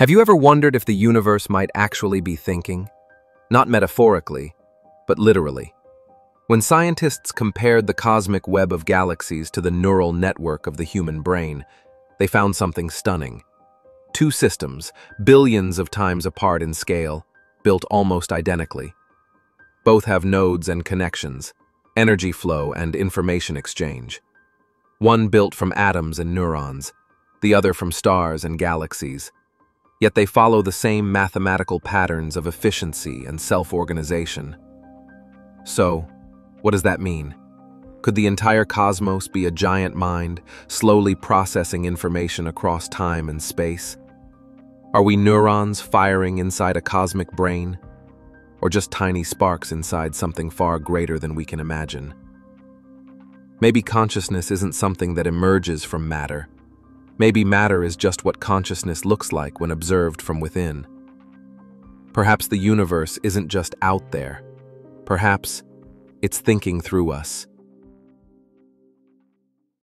Have you ever wondered if the universe might actually be thinking? Not metaphorically, but literally. When scientists compared the cosmic web of galaxies to the neural network of the human brain, they found something stunning. Two systems, billions of times apart in scale, built almost identically. Both have nodes and connections, energy flow and information exchange. One built from atoms and neurons, the other from stars and galaxies. Yet they follow the same mathematical patterns of efficiency and self-organization. So, what does that mean? Could the entire cosmos be a giant mind, slowly processing information across time and space? Are we neurons firing inside a cosmic brain? Or just tiny sparks inside something far greater than we can imagine? Maybe consciousness isn't something that emerges from matter. Maybe matter is just what consciousness looks like when observed from within. Perhaps the universe isn't just out there. Perhaps it's thinking through us,